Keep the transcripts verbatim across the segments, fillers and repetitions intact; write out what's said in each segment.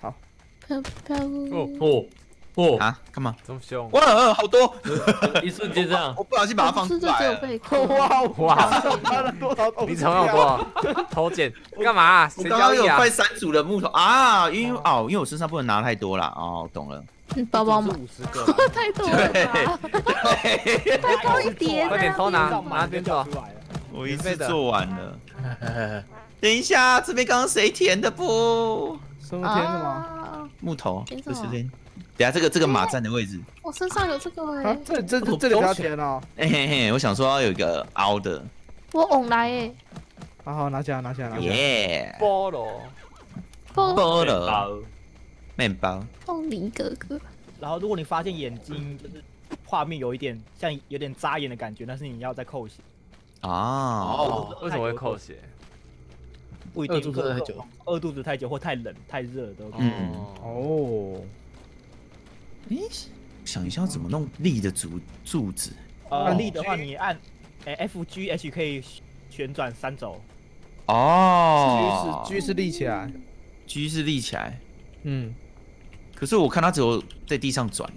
好。飘飘。哦哦哦！啊，干嘛？这么凶！哇，好多！一瞬间这样，我不小心把它放出来。哇哇！他的多少头？你总有多？偷捡？干嘛？我刚刚有快三组的木头啊！因为哦，因为我身上不能拿太多啦。哦，懂了。包包嘛，太多了。对，太多一叠。快点偷拿，拿边走。我一次做完了。等一下，这边刚刚谁填的不？什么填的吗？木头，这是填。等下这个这个马站的位置，我身上有这个哎。这这这里要填哦。哎嘿嘿，我想说有一个凹的。我往来哎。好好拿下拿下拿下。耶！菠萝，菠萝。 面包，凤梨哥哥。然后，如果你发现眼睛就是画面有一点像有点扎眼的感觉，但是你要再扣血。哦，为什么会扣血？不一定，饿肚子太久，饿肚子太久或太冷、太热都。嗯哦。诶，想一下怎么弄力的柱柱子。呃，力的话，你按 F G H 可以旋转三轴。哦。G 是 G 是立起来 ，G 是立起来。嗯。 可是我看他只有在地上转，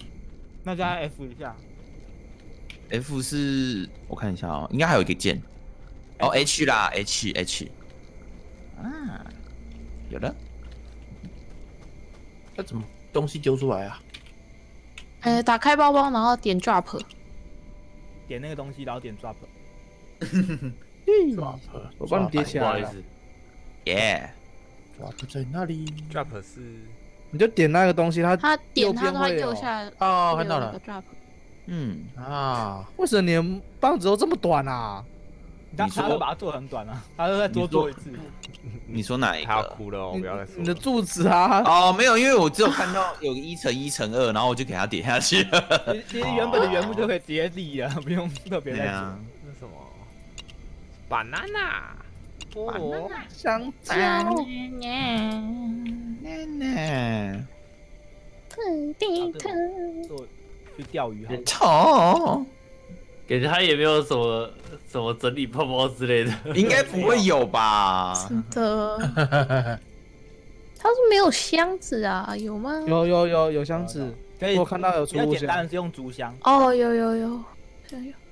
那加 F 一下。F 是我看一下哦，应该还有一个键。哦 H 啦 ，H H。啊，有了。那怎么东西丢出来啊？哎，打开包包，然后点 drop。点那个东西，然后点 drop。drop， 我帮你叠起来了。耶 ，drop 在那里 ？drop 是。 你就点那个东西，它它点它它右下哦，看到了。嗯啊，为什么你的棒子都这么短啊？你说我把它做很短啊，他都再多做一次。你说哪一个？他要哭了，我不要再说。你的柱子啊？哦，没有，因为我只有看到有一乘一乘二，然后我就给它点下去了。其实原本的原木就可以直接立啊，不用特别再做。那什么 ？banana。 菠萝、香蕉，奶奶，特地特去钓鱼，丑，感觉他也没有什么什么整理泡泡之类的，应该不会有吧？真的，他是没有箱子啊？有吗？有有有有箱子，我看到有竹箱，简单是用竹箱。哦，有有有，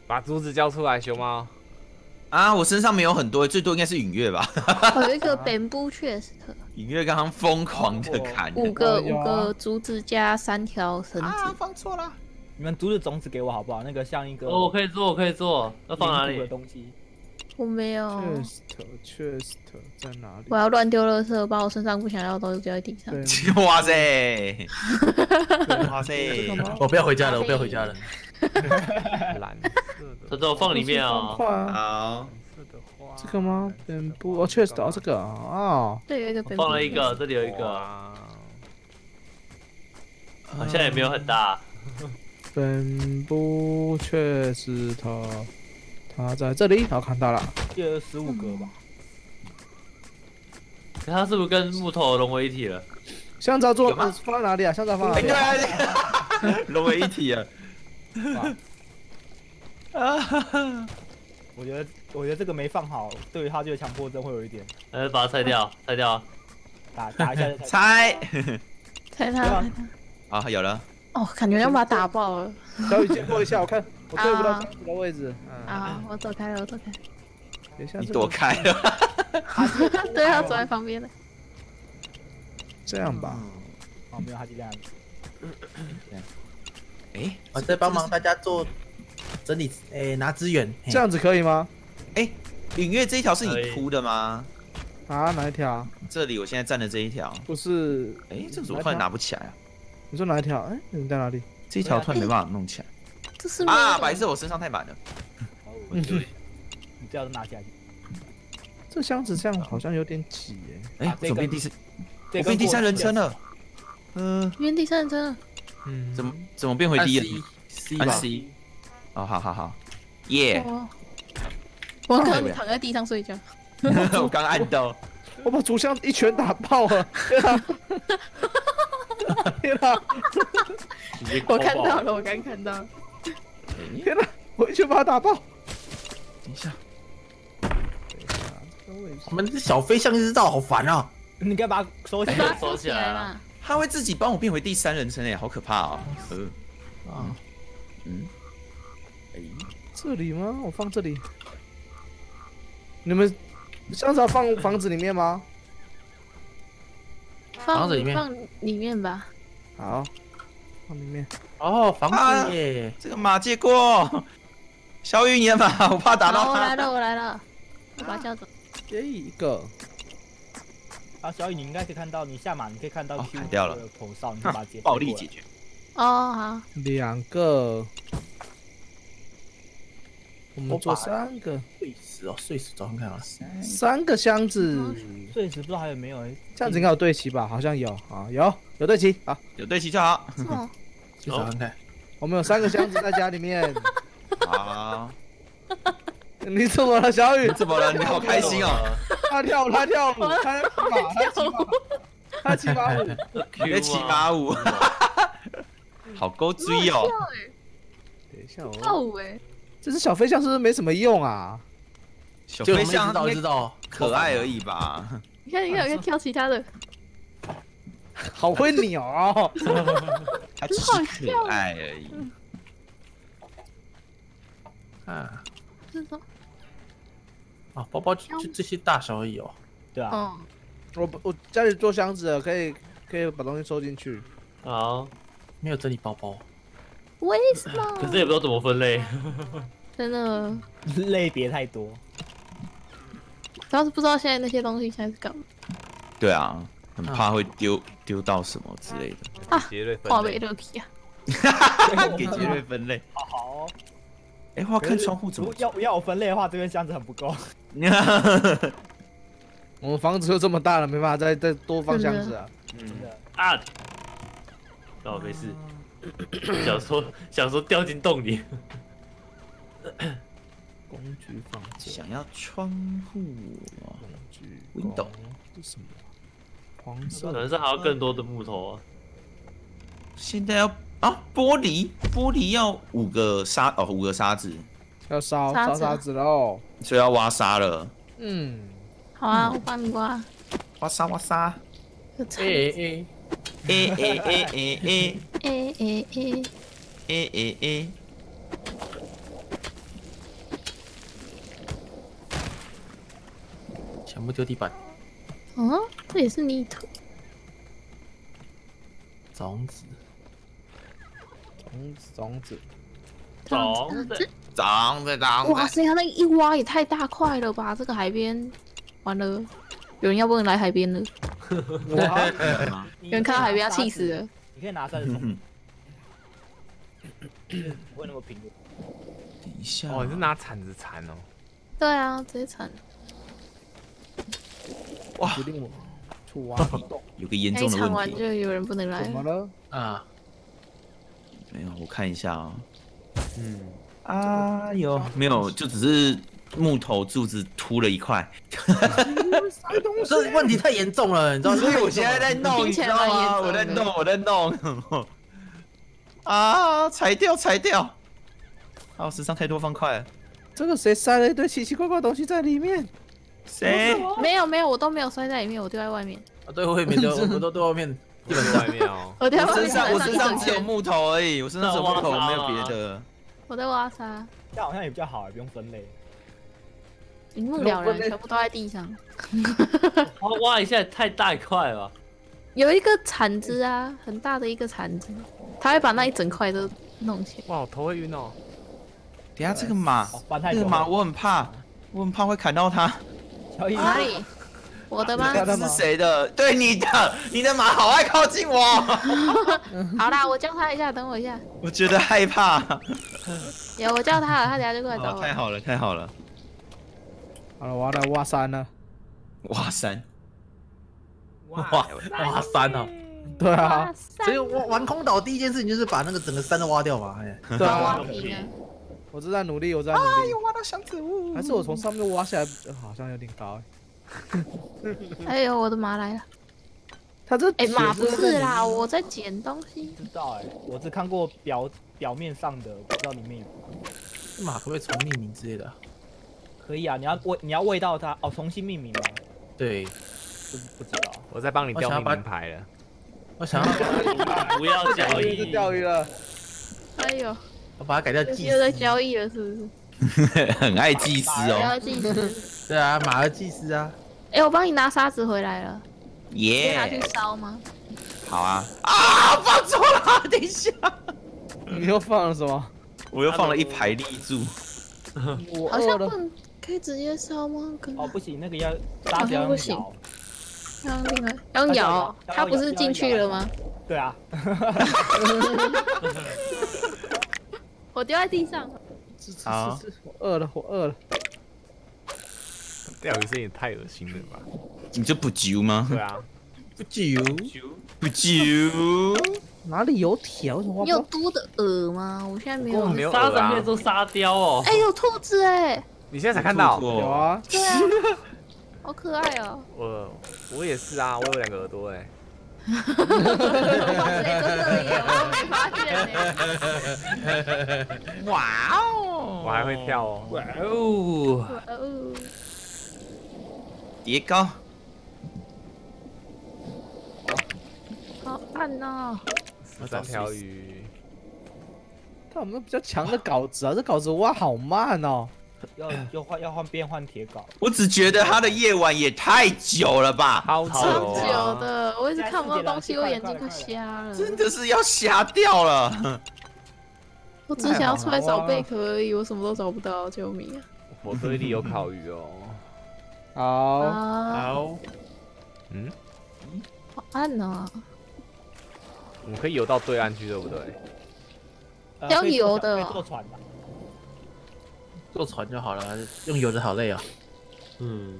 把竹子交出来，熊猫。 啊，我身上没有很多，最多应该是影月吧。我有一个本部确实。影月刚刚疯狂的砍。五个五个竹子加三条绳子。啊，放错了。你们竹子种子给我好不好？那个像一个。哦，我可以做，我可以做。要放哪里？我没有。确实，确实在哪里？我要乱丢垃圾，把我身上不想要的东西丢在地上。哇塞！哇塞！我不要回家了，我不要回家了。 蓝色的，这都放里面哦。好，这个吗？本部哦，确实哦，这个哦。这有一个本部。放了一个，这里有一个。好像也没有很大。本部确实它，它在这里，我看到了。有十五个吧。它是不是跟木头融为一体了？香蕉做放哪里啊？香蕉放哪里？融为一体啊！ 啊哈哈！我觉得，我觉得这个没放好，对于他这个强迫症会有一点。呃，把它拆掉，拆掉，打打一下，拆，拆它。啊，有了。哦，感觉要把它打爆了。小雨借过一下，我看我对不到箱子的位置。啊，我躲开了，我躲开了。等一下，你躲开了。对，他躲在旁边了。这样吧。哦，没有，他就这样子。 哎，我在帮忙大家做整理，哎，拿资源，这样子可以吗？哎，影月这一条是你铺的吗？啊，哪一条？这里我现在站的这一条。不是，哎，这怎么突然拿不起来啊？你说哪一条？哎，你在哪里？这一条突然没办法弄起来。这是啊，白色我身上太满了。嗯，你这样拿下去。这箱子这样好像有点挤哎。哎，我变第四，我变第三人称了。嗯，变第三人称。 嗯，怎么怎么变回第一 ？C 吧。C， 哦，好好好，耶！我刚刚躺在地上睡觉。我刚按到，我把竹箱一拳打爆了。天哪！我看到了，我刚看到。天哪！我一拳把他打爆。等一下，我们这小飞象一直到，好烦啊！你该把它收起来，把它收起来嘛。它会自己帮我变回第三人称哎，好可怕啊！嗯啊嗯，哎，这里吗？我放这里。你们箱子要放房子里面吗？房子里面，放里面吧。好，放里面。哦，房子耶！这个马借过。 小雨，你的马，我怕打到他。我来了，我来了，我把他叫走。这一个。啊，小雨，你应该可以看到，你下马你可以看到 Q 的头上，你把它解决。暴力解决。哦，好。两个。我们做三个。碎石哦，碎石，早上看啊。三个箱子。碎石不知道还有没有哎。这样子应该有对齐吧？好像有啊，有有对齐，好，有对齐就好。去找看看。我们有三个箱子在家里面。 啊！你怎么了，小雨？怎么了？你好开心啊！他跳舞，他跳舞，他骑马，他骑马舞，别骑马舞，好勾追哦！等一下，我跳舞哎！这只小飞象是不是没什么用啊？小飞象知道可爱而已吧？你看，你看，你看，跳其他的，好会扭哦！它只是可爱而已。 啊，是的。啊，包包就这些大小而已哦。对啊。我我家里做箱子，可以可以把东西收进去。好，没有整理包包。为什么？可是也不知道怎么分类。真的。类别太多。主要是不知道现在那些东西现在是干嘛。对啊，很怕会丢丢到什么之类的。啊，画眉乐皮啊。给杰瑞分类。好好。 哎，我要看窗户怎么要要我分类的话，这边箱子很不够。我们房子就这么大了，没办法再再多放箱子啊。嗯啊，哦没事，想说想说掉进洞里。工具房间，想要窗户啊，工具 window 是什么？黄色。可能是还要更多的木头啊。现在要。 啊，玻璃，玻璃要五个沙哦，五个沙子，要烧烧沙子喽，所以要挖沙了。嗯，好啊，我帮你挖。挖沙挖沙。诶诶诶诶诶诶诶诶诶诶诶诶。全部丢地板。嗯，这也是泥土。种子。 种子，种子，种子，种子！哇塞，他那一挖也太大块了吧！这个海边，完了，有人要不来海边了。有人看到海边要气死了。你可以拿三十种，不会那么平。等一下，哦，你是拿铲子铲哦？对啊，直接铲。哇！有个严重的问题。铲完就有人不能来。怎么了？啊。 没有，我看一下啊、哦。嗯啊，有没有？就只是木头柱子凸了一块。这问题太严重了，你知道？所以我现在在弄，你知道吗？我在弄，我在弄。啊！裁掉，裁掉！啊，我身上太多方块了。这个谁塞了一堆奇奇怪怪的东西在里面？谁？没有没有，我都没有塞在里面，我丢在外面。啊，对，我也没丢，我都丢外面。 基本在外面哦，我身上我身上只有木头而已，我身上只有木头，没有别的。我在挖沙，这好像也比较好，不用分类。一目了然，全部都在地上。挖挖一下太大一块了。有一个铲子啊，很大的一个铲子，它会把那一整块都弄起来。哇，我头会晕哦。等下这个马，这个马我很怕，我很怕会砍到它。哪里？ 我的吗？这是谁的？对你的，你的马好爱靠近我。好啦，我叫他一下，等我一下。我觉得害怕。有，我叫他了，他等下就过来找我。太好了，太好了。好了，我要来挖山了。挖山。挖挖山啊！对啊。所以玩玩空岛第一件事情就是把那个整个山都挖掉嘛。哎，对啊，挖平。我正在努力，我在努力。哎呦，挖到箱子屋。还是我从上面挖下来，好像有点高哎。 哎呦，我的马来了！他这哎马不是啦，我在捡东西。不知道哎，我只看过表表面上的，我不知道里面有。马可不可以重命名之类的？可以啊，你要喂你要喂到它哦，重新命名嘛。对，不不知道。我在帮你钓命名牌了。我想要不要交易，是钓鱼了。哎呦，我把它改掉祭司。又在交易了，是不是？很爱祭司哦。祭司。对啊，马儿祭司啊。哎，我帮你拿沙子回来了。耶。拿去烧吗？好啊。啊，放错了，等一下。你又放了什么？我又放了一排立柱。我饿了。 可以直接烧吗？哦，不行，那个要沙子要咬。要那个要咬，他不是进去了吗？对啊。我丢在地上。好，我饿了，我饿了。钓鱼声也太恶心了吧？你这不揪吗？对啊，不揪，不揪。哪里有铁？为什么？你有多的饵吗？我现在没有。没有饵啊。沙子可以做沙雕哦。哎，有兔子哎。 你现在才看到？有啊，对啊，好可爱哦！我我也是啊，我有两个耳朵哎。哈哈哈哈哈！我没发现哎。哇哦！我还会跳哦。哇哦！哇哦！叠高。好暗哦。三条鱼。看我们比较强的稿子啊，这稿子挖好慢哦。 要要换要换变换铁镐，我只觉得他的夜晚也太久了吧，好久的，我一直看不到东西，我眼睛快瞎了，真的是要瞎掉了。我只想要出来找贝壳而已，我什么都找不到，救命啊！我堆里有烤鱼哦，好，好，嗯，好暗啊！我们可以游到对岸去，对不对？要游的，坐船吧。 坐船就好了，用游的好累啊。嗯，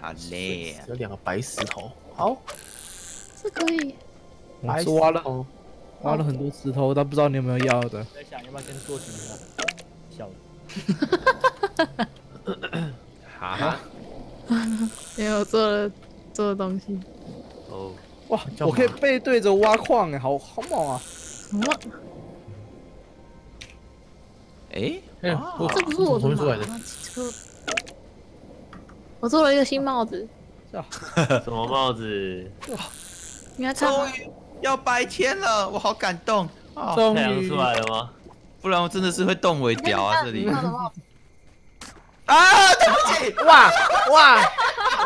好累。有两个白石头，好，这可以。我是挖了，挖了很多石头，但不知道你有没有要的。在想要不要先做几个？笑了。哈哈。没有做了做的东西。哦，哇，我可以背对着挖矿哎，好好猛啊！什么？ 哎，这不是我做的吗？我做了一个新帽子。什么帽子？哇！你还差吗？终于要白天了，我好感动。终于出来了吗？不然我真的是会动尾屌啊！这里。啊！对不起！哇哇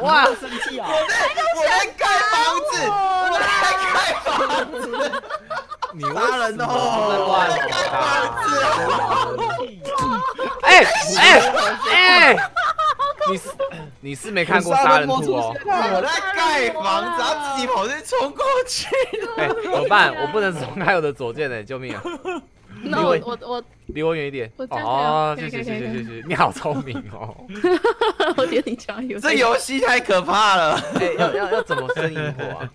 哇！生气啊！我在我在盖房子，我在盖房子。 你杀人的哦！哎哎哎！你是你是没看过杀人兔哦？我在盖房子，他自己跑去冲过去。哎，怎么办？我不能松开我的左键哎，救命啊！那我我我离我远一点。哦，谢谢谢谢谢谢，你好聪明哦！我觉得你加油。这游戏太可怕了！哎，要要要怎么生萤火啊？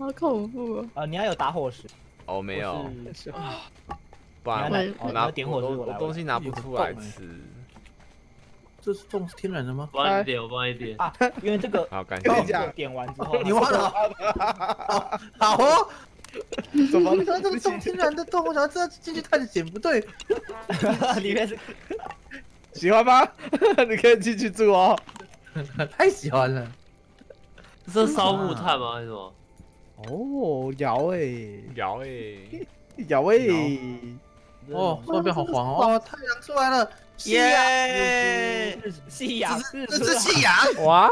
好恐怖啊！啊，你要有打火石。 哦，没有，不然我拿点火，我东西拿不出来吃。这是种天然的吗？我帮你点，我帮你点啊，因为这个好，感谢。点完之后，你挖的好，好哦。怎么？你说这个种天然的洞，我想这进去探险不对。里面是喜欢吗？你可以进去住哦。太喜欢了。这是烧木炭吗？还是什么？ 哦，摇诶，摇诶，摇诶！哦，外面好黄哦，太阳出来了，耶！夕阳，这是夕阳哇！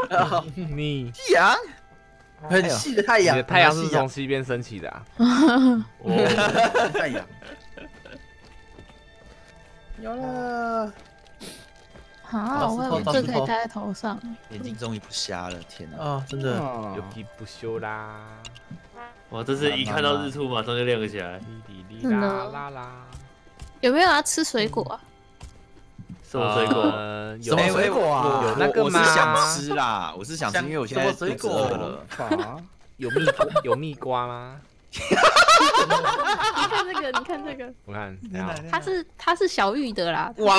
你夕阳，很细的太阳，太阳是从西边升起的啊！太阳，有了！好，我这可以戴在头上，眼睛终于不瞎了，天哪！啊，真的，有皮不修啦！ 哇！这是一看到日出，马上就亮了起来。真的？有没有要吃水果啊？什么水果？有水果啊？有那个吗？我是想吃啦，我是想吃，因为我现在肚子饿了。有蜜有蜜瓜吗？你看这个，你看这个，我看，它是它是小玉的啦。哇！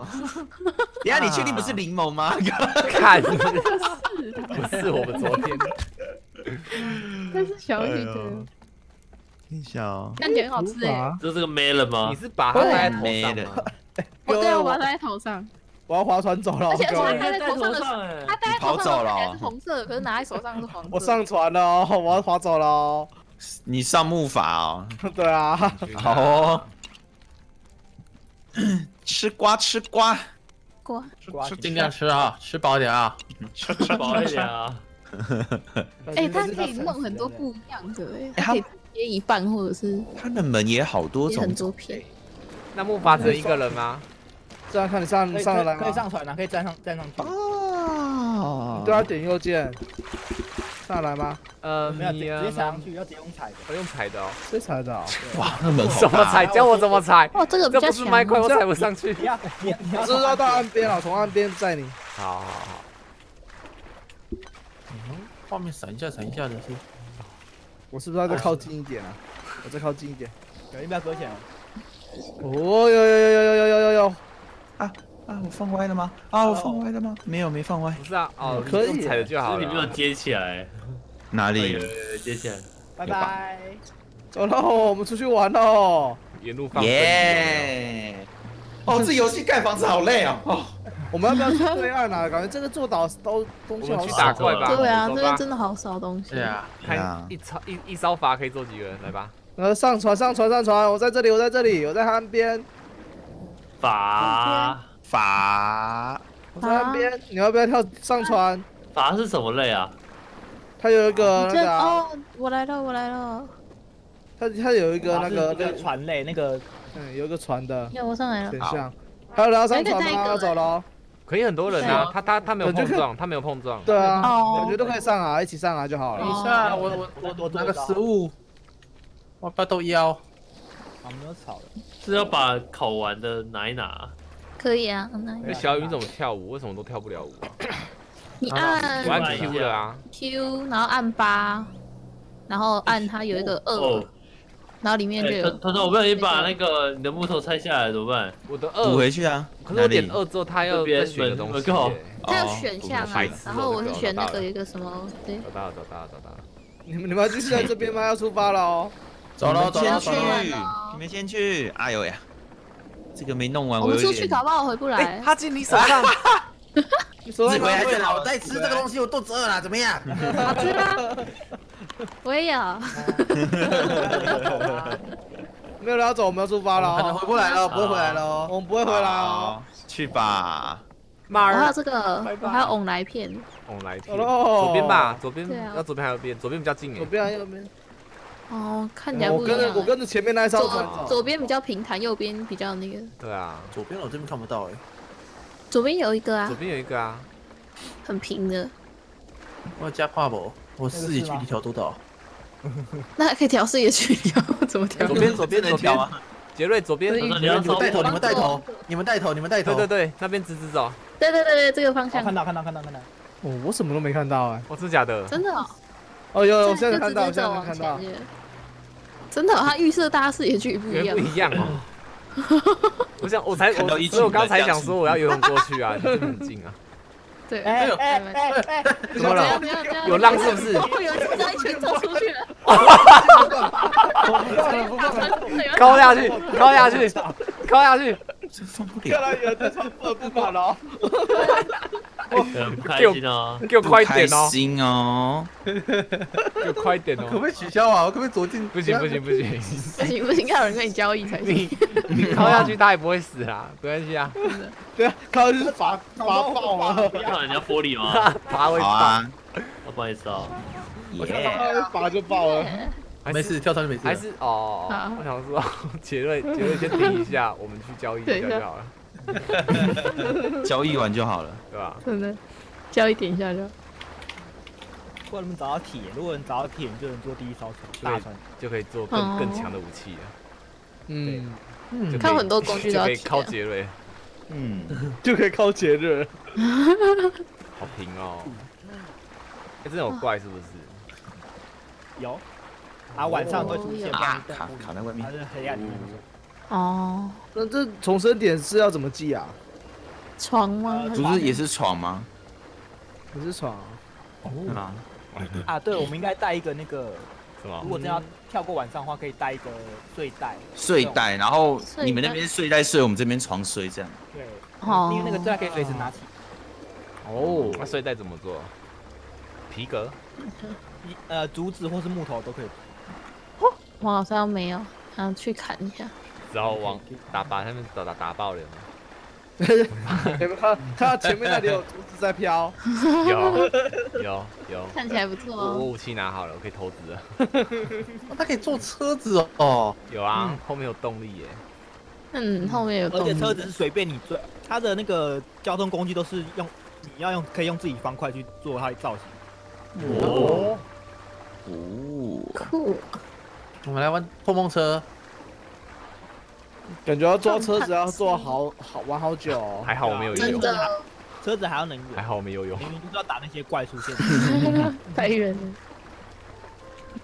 哇！等下你确定不是柠檬吗？看。 不是我们昨天，但是小雨的，你想，感觉很好吃哎。这是个 melon 吗？你是把它戴在头上吗？哦，对，我把它戴在头上。我要划船走了。而且他戴在头上的，他戴在头上的还是红色，可是拿在手上是黄色。我上船了，我要划走了。你上木筏哦？对啊。好哦。吃瓜吃瓜。瓜。吃尽量吃啊，吃饱点啊，吃吃饱一点啊。哎，他可以弄很多不一样的，哎，可以切一半或者是。他的门也好多种。很多片。那木筏只有一个人吗？ 这样看你上上得来吗？可以上船啊，可以站上站上去。哦，你都要点右键，上得来吗？呃，没有，直接踩上去，要直接用踩的。我用踩的哦，谁踩的？哇，那门好大。怎么踩？教我怎么踩？哇，这个比较强。这不是麦块，我踩不上去。你要你要，就是要到岸边了，从岸边载你。好好好。嗯，画面闪一下闪一下的是。我是不是要再靠近一点啊？我再靠近一点，小心不要搁浅哦。哦，有有有有有有有有。 啊啊！我放歪了吗？啊，我放歪了吗？没有，没放歪。不是啊，哦，可以踩的就好了。你没有接起来，哪里？接起来。拜拜，走喽，我们出去玩喽。沿路放。耶！哦，这游戏盖房子好累啊！哦，我们要不要去对岸啊？感觉这个做岛都东西好少。对啊，这边真的好少东西。对啊，看一艘一一艘筏可以坐几个人？来吧。呃，上船，上船，上船！我在这里，我在这里，我在岸边。 筏筏，我在岸边，你要不要跳上船？筏是什么类啊？它有一个那个哦，我来了，我来了。它它有一个那个那个船类，那个嗯，有一个船的。有我上来了。好，还有人要上船吗？要走了。可以很多人啊，他他他没有碰撞，他没有碰撞。对啊，我觉得都可以上啊，一起上啊就好了。一下，我我我我拿个食物，我八豆腰。 啊，没有草了，是要把烤完的拿一拿。可以啊，拿一拿。那小雨怎么跳舞？为什么都跳不了舞啊？你按，我按 Q 了啊。Q， 然后按八，然后按它有一个二，然后里面就有。彤彤，我不小心把那个你的木头拆下来，怎么办？我的二补回去啊。可是我点二之后，它要再选东西。它要选项啊，然后我是选那个一个什么？对。找到了，找到了，找到了。你们你们就是在这边吗？要出发了哦。 走了，走了，走了！你们先去。哎呦呀，这个没弄完，我有点。我出去搞不好回不来。他进你手上，你回来就好。我在吃这个东西，我肚子饿了，怎么样？好吃吗？我也有。没有人要走，我们要出发了。可能回不来了，不会回来了。我们不会回来哦。去吧。马儿。我还有这个，我还有翁来片。翁来片。左边吧，左边。要左边还是右边？左边比较近哎。左边还是右边？ 哦，看起来不一样。我跟着我跟着前面那一艘船走，左边比较平坦，右边比较那个。对啊，左边我这边看不到哎。左边有一个啊。左边有一个啊。很平的。我要加跨步，我视野距离调多少？那还可以调视野距离啊？怎么调？左边左边能调啊。杰瑞左边，你们带头，你们带头，你们带头，你们带头。对对对，那边直直走。对对对对，这个方向。看到看到看到看到。哦，我什么都没看到哎。哦，真的假的？真的。哦有，我现在看到，现在看到。 真的，他预设大家视野距离不一样，不一样哦。我想，我才，所以我刚才想说我要游泳过去啊，就是很近啊。对，哎哎哎，怎么了？有浪是不是？我有一张一拳抽出去了。高下去，高下去，高下去。这放不了。看来有人在放不不跑了。给我，给我快点哦！心哦，给我快点哦！可不可以取消啊？我可不可以左进？不行不行不行不行不行！要有人跟你交易才行。你靠下去，他也不会死啊，没关系啊。对啊，靠下去罚罚爆啊！看人家玻璃吗？罚会爆。不好意思啊，我想到罚就爆了。没事，跳船就没事。还是哦，我想说，杰瑞杰瑞先停一下，我们去交易一下就好了。 交易完就好了，对吧？真的，交易点一下就。如果你们找到铁，如果能找到铁，你就能做第一艘船，大船就可以做更更强的武器了。嗯，嗯，看很多工具都可以靠杰瑞，嗯，就可以靠杰瑞。好平哦，哎，这种怪是不是？有啊，晚上会出现卡卡在外面，它是黑暗里面。 哦，那这重生点是要怎么记啊？床吗？不是也是床吗？不是床。哦。啊，对，我们应该带一个那个是吗？如果真要跳过晚上的话，可以带一个睡袋。睡袋，然后你们那边睡袋睡，我们这边床睡这样。对，因为那个睡袋可以随时拿起。哦，那睡袋怎么做？皮革？呃，竹子或是木头都可以。我好像没有，想去砍一下。然后往打把他们打打打爆人。 你们看，看到前面那里有竹子在飘，有有有，看起来不错哦。我武器拿好了，我可以投掷了。它可以做车子哦，有啊，后面有动力耶。嗯，后面有动力。而且车子是随便你做，它的那个交通工具都是用你要用可以用自己方块去做它的造型。哦哦，酷！我们来玩碰碰车。 感觉要坐车子要坐好好玩好久、哦，还好我没有游泳，车子还要能游，还好我没游泳，明明就是要打那些怪出现的，太远了，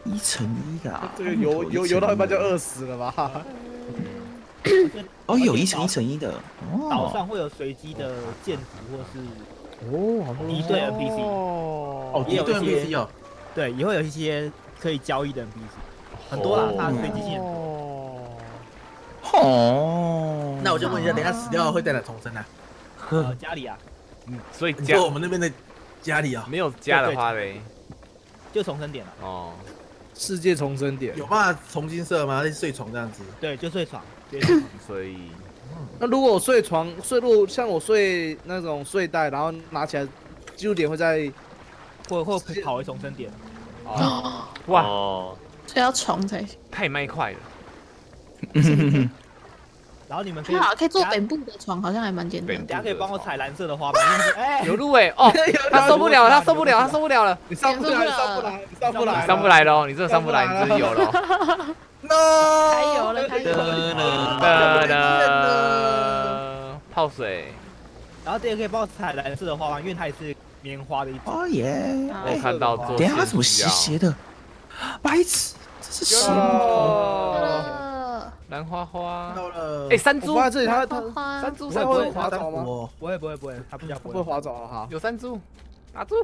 一乘一的啊，这个游游游到一半就饿死了吧？哦，有一乘一乘一的，岛上会有随机的建筑或是哦敌对 N P C， 哦敌对 N P C 哦，对，也会有一些可以交易的 N P C， 很多啦，它随机性。 哦，那我就问一下，等下死掉会在哪重生呢？呃，家里啊，嗯，所以就我们那边的家里啊，没有家的话嘞，就重生点了。哦，世界重生点有办法重新设吗？睡床这样子？对，就睡床。所以，那如果我睡床睡入，像我睡那种睡袋，然后拿起来记录点会在，或或跑回重生点。哦，哇，所以要床才行，太卖快了。 然后你们可以好，可以做北部的床，好像还蛮简单。大家可以帮我采蓝色的花吗？哎，有鹿哎，哦，他受不了，他受不了，他受不了了，你上不来，上不来，上不来，上不来了，你真的上不来，你真的有了。No， 还有了，还有了，泡水。然后这个可以帮我采蓝色的花吗？因为它也是棉花的一种。哦耶！我看到做。等下它怎么斜斜的？白痴，这是什么？ 蓝花花，哎，山猪，这里它它山猪，它会滑走吗？不会不会不会，它不叫不会滑走哈。有山猪，打猪，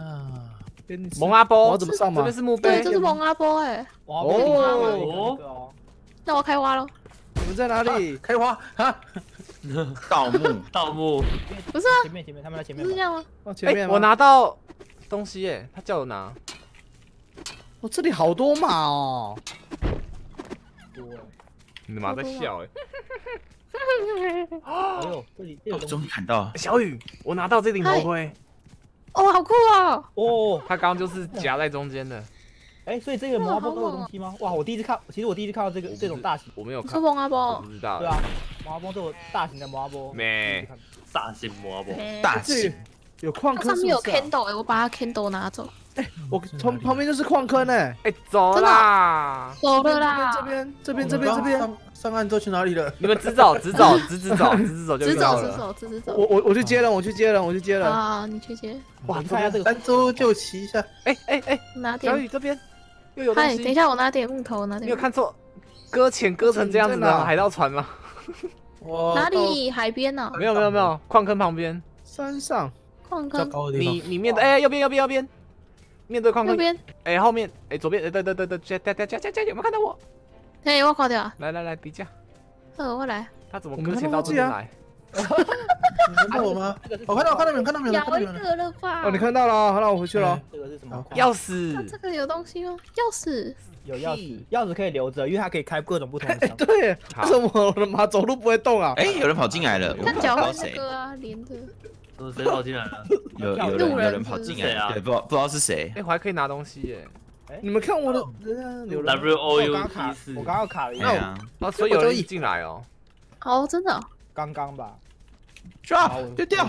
蒙阿波，这边是墓碑，对，这是蒙阿波哎。哦，那我开挖喽。 你们在哪里？开花啊！盗墓，盗墓，不是啊！前面，前面，他们在前面，不是这样吗？哦，前面。我拿到东西耶，他叫我拿。我这里好多马哦。多。你的马在笑哎。哎呦，这里，我终于砍到小雨，我拿到这顶头盔。哦，好酷哦！哦，它刚刚就是夹在中间的。哎，所以这个蒙阿波都有东西吗？哇，我第一次看，其实我第一次看到这个这种大型，我没有看。蒙阿波，我不知道。对啊，蒙阿波这种大型的蒙阿波。没，大型蒙阿波，大型。有矿坑。上面有 candle 哎，我把它 candle 拿走。哎，我从旁边就是矿坑哎。哎，走啦！走了啦！这边这边这边这边。 上岸都去哪里了？你们直走，直走，直直走，直直走就到了。直走，直走，直走。我我我去接人，我去接人，我去接人。啊，你去接。哇，你看一下这个三周就骑一下。哎哎哎，拿点。小雨这边又有东西。哎，等一下，我拿点木头，拿点。没有看错，搁浅搁成这样子的海盗船吗？哪里？海边呢？没有没有没有，矿坑旁边。山上。矿坑。你你面对，哎，右边右边右边，面对矿坑。右边。哎，后面，哎，左边，哎，对对对对，加加加加加加，有没有看到我？ 哎，我搞掉啊！来来来，比价。呃，我来。他怎么搁浅到这边来？你看到我吗？我看到，看到没有？看到没有？咬热了吧？哦，你看到了，好了，我回去了。这个是什么？钥匙。这个有东西吗？钥匙。有钥匙，钥匙可以留着，因为它可以开各种不同的箱。对。为什么我的马走路不会动啊？哎，有人跑进来了。看脚会那个啊，连着。谁跑进来了？有有人有人跑进来啊？对，不知道不知道是谁。哎，我还可以拿东西耶。 你们看我的 W O U T 四，我刚刚卡了一下，啊，所以有人进来哦。哦，真的？刚刚吧。drop 就掉。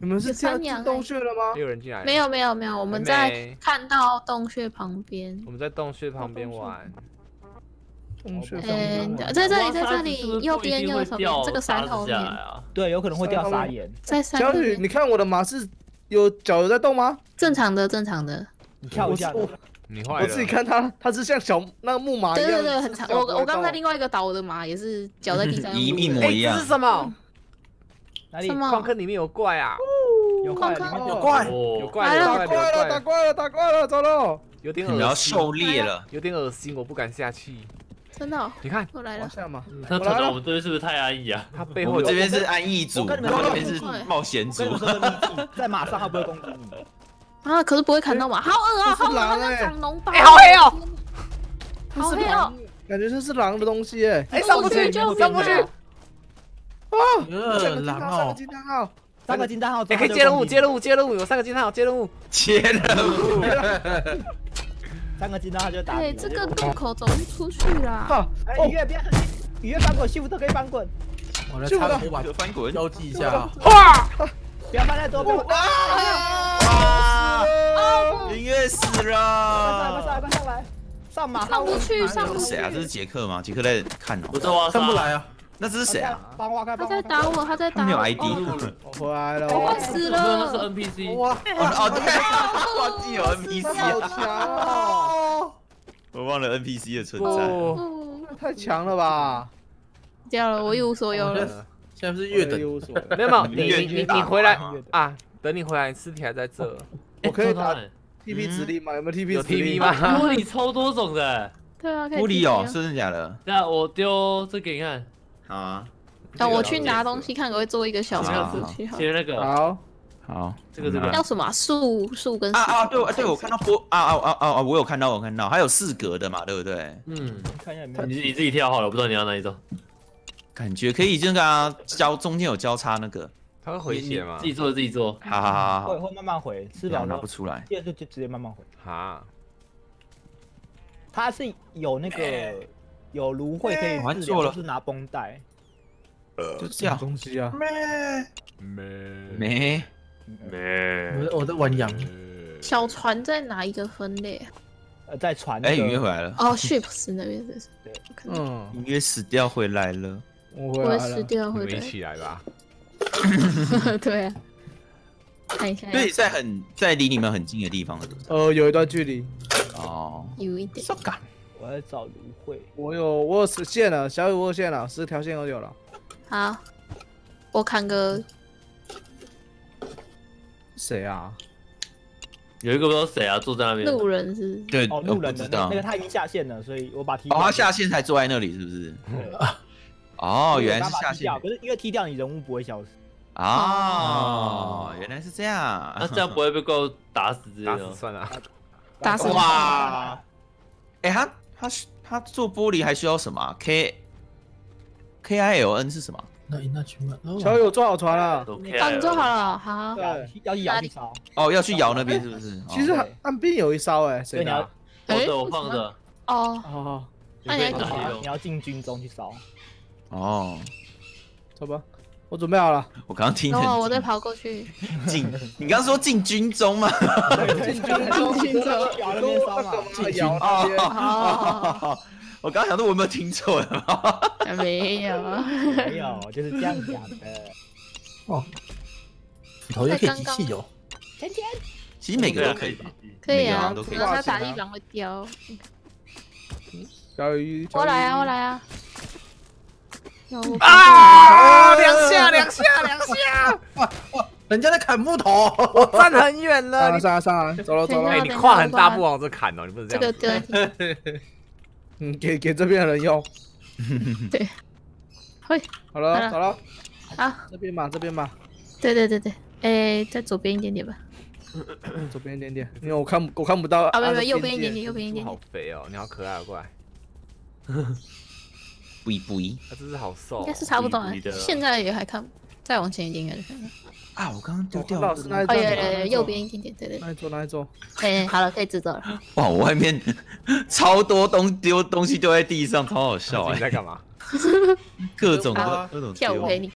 你们是进洞穴了吗？没有人进来。没有没有没有，我们在看到洞穴旁边。我们在洞穴旁边玩。洞穴。嗯，在这里，在这里，右边右手边这个山头面。对，有可能会掉沙岩。在山。小雨，你看我的马是有脚有在动吗？正常的，正常的。你跳一下。 你坏了！我自己看它，它是像小那个木马一样。对对对，很长。我我刚才另外一个岛的马也是脚在地上。一一模一样。这是什么？哪里？矿坑里面有怪啊！有怪，有怪，有怪，打怪了，打怪了，打怪了，走喽！有点恶心。你要狩猎了，有点恶心，我不敢下去。真的？你看，我来了。下嘛。他走到我们这边是不是太安逸啊？他背后这边是安逸组，他那边是冒险组。在马上他不会攻击你。 啊！可是不会砍到嘛，好恶啊！好恶，好像长脓包，哎，好黑哦，好黑哦，感觉这是狼的东西哎，哎，上不去，上不去，啊！狼哦，金蛋号，三个金蛋号，哎，可以接任务，接任务，接任务，有三个金蛋号，接任务，接任务，三个金蛋号就打。哎，这个洞口走不出去啦！哦，鱼不要，鱼翻滚，幸福都可以翻滚。我来插头把翻滚标记一下。哇！不要翻太多，不要。 音乐死了！快上来，快上来，上马！上不去，上不去。谁啊？这是杰克吗？杰克在看哦。我在挖，上不来啊！那这是谁啊？帮挖开，他在打我，他在打我。没有 I D。我回来了，我死了。那是 N P C。哇！哦对，忘记有 N P C。好强哦！我忘了 N P C 的存在。太强了吧！掉了，我一无所有了。现在是越等越无所有。没有，你你你回来啊！等你回来，尸体还在这。 我可以打 T P 指令吗？有没有 T P 指令吗？玻璃超多种的，对啊，玻璃哦，真的假的？那我丢这给你看，好啊。那我去拿东西，看可不可以做一个小箱子去。接那个，好，好，这个这个叫什么？树树跟啊啊，对对，我看到玻啊啊啊啊，我有看到，我看到，还有四格的嘛，对不对？嗯，看一下你你自己跳好了，我不知道你要哪一种。感觉可以，就那个交中间有交叉那个。 他会回血吗？自己做自己做，好好好好，会会慢慢回，吃饱拿不出来，现在就直接慢慢回。哈，他是有那个有芦荟可以治疗，是拿绷带，就这样东西啊。没没没，我我在玩羊。小船在哪一个分类？呃，在船。哎，隐约回来了。哦 ，ships 那边是。对，嗯，隐约死掉回来了。我会死掉回来。一起来吧。 对啊，看一下。对，在很在离你们很近的地方是不是？呃，有一段距离。哦，有一点。我在找芦荟。我有，我有线了，小雨我有线了，十条线我有了。好，我砍个。谁啊？有一个不知道谁啊，坐在那边。路人是？对，哦，路人的那个他已经下线了，所以我把踢。哦，他下线才坐在那里，是不是？ 哦，原来是下线，可是因为踢掉你人物不会消失。哦，原来是这样，那这样不会被狗打死之类的。算了，打死哇！哎，他他他做玻璃还需要什么 ？K K I L N 是什么？那那去吗？球友抓好船了，船抓好了，好。对，要去摇一艘。哦，要去摇那边是不是？其实岸边有一艘哎，谁拿？哎，我放着。哦哦，那你要你要进军中去烧。哦，走吧，我准备好了。我刚刚听。哦，我再跑过去。进，你刚刚说进军中吗？进军中，进军中，摇那边烧嘛。进军哦。 我刚想说我有没有听错了？没有，没有，就是这样讲的。哦，斧头也可以集气哦。甜甜，其实每个都可以吧？可以啊，只要他打地板会掉。小鱼，我来啊，我来啊！啊！两下，两下，两下！哇哇，人家在砍木头，我站很远了。上来，上来，走了，走了。哎，你跨很大步往这砍哦，你不能这样。这个对。 嗯，给给这边的人用。对，嘿，好了，好了，好，这边吧，这边吧。对对对对，哎，在左边一点点吧。左边一点点，因为我看我看不到。啊，没有没有，右边一点点，右边一点。好肥哦，你好可爱，过来。不一不一，它真是好瘦。应该是差不多啊，现在也还看，再往前一点应该就看到。啊，我刚刚丢掉了。哦，有有有，右边一点点，对对。哪一桌哪一桌？哎，好了，可以制作了。哇，我外面。 超多东丢东西丢在地上，超好笑哎！你在干嘛？各种各种跳舞陪你。